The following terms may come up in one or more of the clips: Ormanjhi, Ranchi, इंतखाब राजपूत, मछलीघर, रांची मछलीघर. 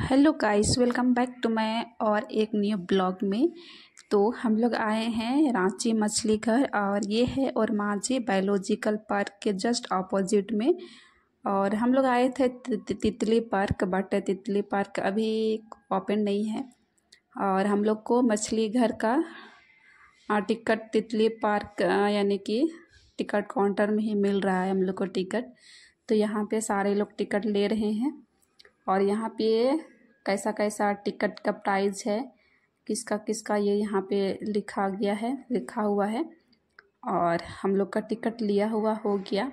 Hello guys, welcome back to my और एक new blog में। तो हम लोग आए हैं रांची मछलीघर और ये है और माझी बायोलॉजिकल पार्क के जस्ट ऑपोजिट में। और हम लोग आए थे तितली पार्क, बट तितली पार्क अभी ओपन नहीं है और हम लोग को मछलीघर का टिकट तितली पार्क यानी कि टिकट काउंटर में ही मिल रहा है हम लोग को टिकट। तो यहाँ पे सारे लोग टिकट ले रहे हैं और यहाँ पे कैसा कैसा टिकट का प्राइस है, किसका किसका ये यहाँ पे लिखा हुआ है। और हम लोग का टिकट लिया हुआ हो गया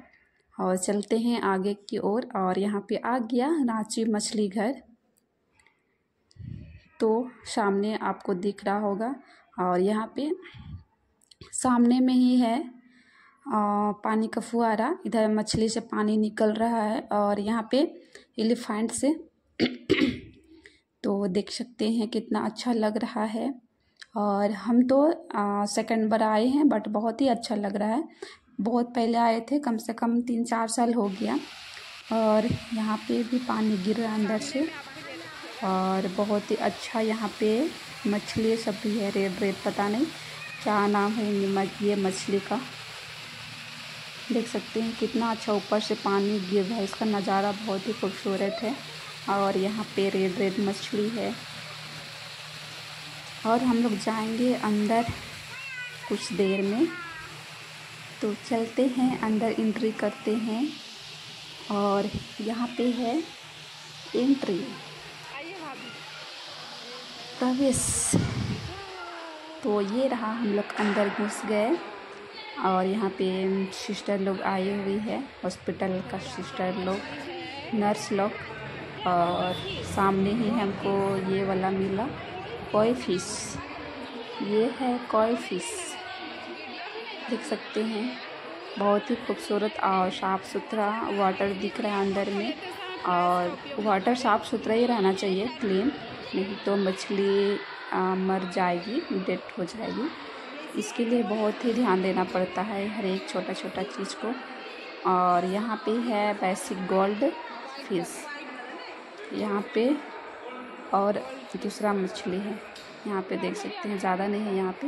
और चलते हैं आगे की ओर। और यहाँ पे आ गया रांची मछलीघर, तो सामने आपको दिख रहा होगा। और यहाँ पे सामने में ही है पानी का फुहारा, इधर मछली से पानी निकल रहा है और यहाँ पे एलिफेंट से तो देख सकते हैं कितना अच्छा लग रहा है। और हम तो सेकंड बार आए हैं बट बहुत ही अच्छा लग रहा है। बहुत पहले आए थे, कम से कम 3-4 साल हो गया। और यहाँ पे भी पानी गिर रहा है अंदर से और बहुत ही अच्छा। यहाँ पे मछली सब भी है, रेड पता नहीं क्या नाम है ये मछली का। देख सकते हैं कितना अच्छा ऊपर से पानी गिर रहा है, इसका नज़ारा बहुत ही खूबसूरत है। और यहाँ पे रेड मछली है और हम लोग जाएंगे अंदर कुछ देर में। तो चलते हैं अंदर, एंट्री करते हैं। और यहाँ पे है एंट्री, प्रवेश। तो ये रहा, हम लोग अंदर घुस गए। और यहाँ पे सिस्टर लोग आई हुई है, हॉस्पिटल का सिस्टर लोग, नर्स लोग। और सामने ही हमको ये वाला मिला कोई फिश, ये है कोई फिश, देख सकते हैं। बहुत ही खूबसूरत और साफ़ सुथरा वाटर दिख रहा है अंदर में। और वाटर साफ़ सुथरा ही रहना चाहिए, क्लीन, नहीं तो मछली मर जाएगी, डेथ हो जाएगी। इसके लिए बहुत ही ध्यान देना पड़ता है हर एक छोटा छोटा चीज़ को। और यहाँ पे है बेसिक गोल्ड फिश यहाँ पे, और दूसरा मछली है यहाँ पे, देख सकते हैं। ज़्यादा नहीं है यहाँ पे।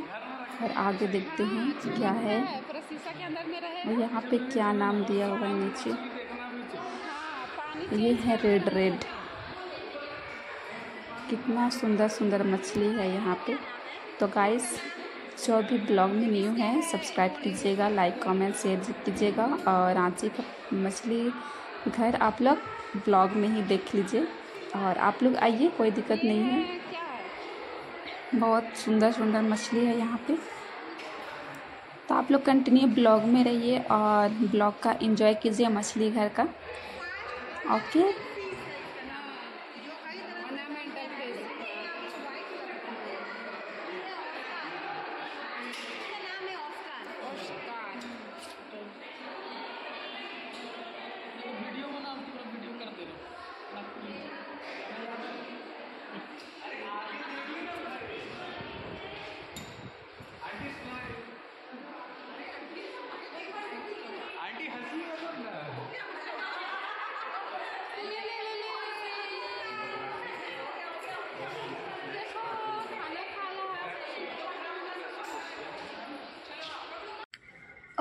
और आगे देखते हैं क्या है, और यहाँ पे क्या नाम दिया होगा नीचे। ये है रेड, कितना सुंदर मछली है यहाँ पे। तो गाइस, जो भी ब्लॉग में न्यू है सब्सक्राइब कीजिएगा, लाइक कमेंट शेयर कीजिएगा। और रांची का मछली घर आप लोग ब्लॉग में ही देख लीजिए। और आप लोग आइए, कोई दिक्कत नहीं है। बहुत सुंदर मछली है यहाँ पे। तो आप लोग कंटिन्यू ब्लॉग में रहिए और ब्लॉग का एंजॉय कीजिए मछली घर का। ओके,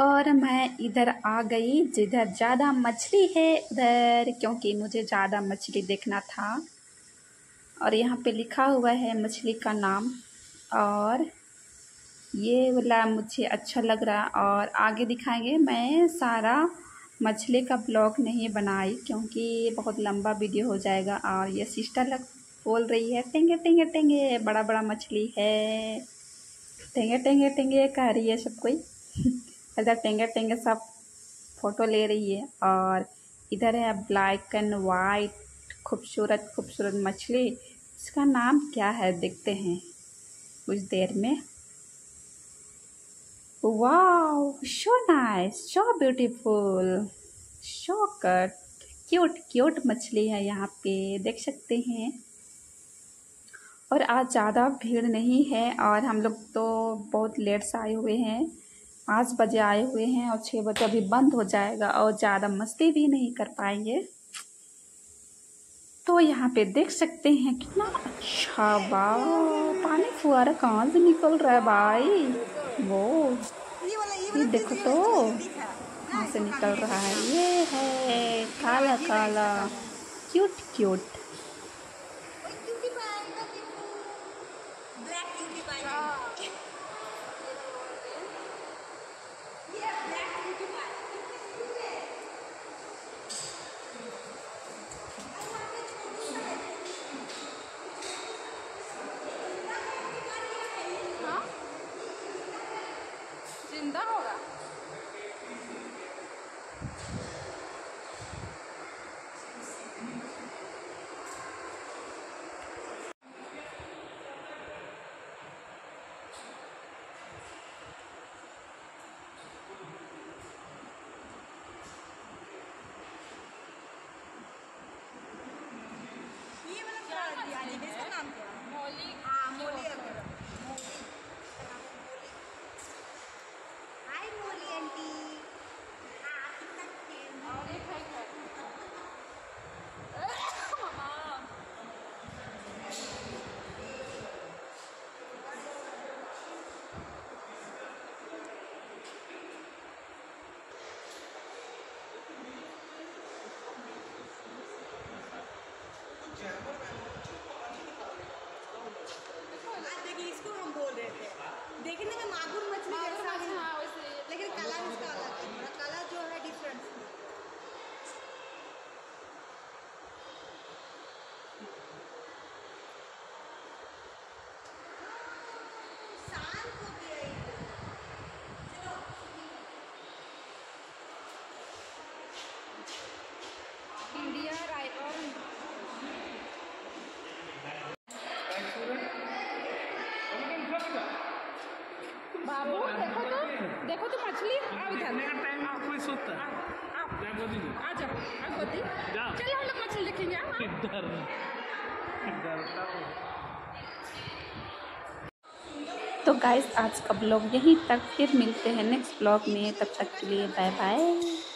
और मैं इधर आ गई जिधर ज़्यादा मछली है उधर, क्योंकि मुझे ज़्यादा मछली देखना था। और यहाँ पे लिखा हुआ है मछली का नाम और ये वाला मुझे अच्छा लग रहा। और आगे दिखाएंगे। मैं सारा मछली का ब्लॉग नहीं बनाई क्योंकि बहुत लंबा वीडियो हो जाएगा। और ये सिस्टर लग बोल रही है टेंगे बड़ा मछली है, टेंगे कह रही है सब कोई इधर। टेंगे सब फोटो ले रही है। और इधर है ब्लैक एंड वाइट खूबसूरत मछली, इसका नाम क्या है देखते हैं कुछ देर में। वाह, so nice, so beautiful, so cute मछली है यहाँ पे, देख सकते हैं। और आज ज़्यादा भीड़ नहीं है और हम लोग तो बहुत लेट से आए हुए हैं, 5 बजे आए हुए हैं और 6 बजे अभी बंद हो जाएगा और ज़्यादा मस्ती भी नहीं कर पाएंगे। तो यहाँ पे देख सकते हैं कितना अच्छा वाह, पानी फुहारा कहाँ से निकल रहा है भाई। वो ये देखो तो कहाँ से निकल रहा है, ये है काला काला क्यूट क्यूट। बाबू देखो तो मछली आ इधर, मेरा टाइम आपको सोता है। आप जा गोदी में आ जाओ, आ गोदी जा, चलो हम लोग मछली देखेंगे। इधर तो गाइस आज का ब्लॉग यहीं तक, फिर मिलते हैं नेक्स्ट ब्लॉग में, तब तक के लिए बाय बाय।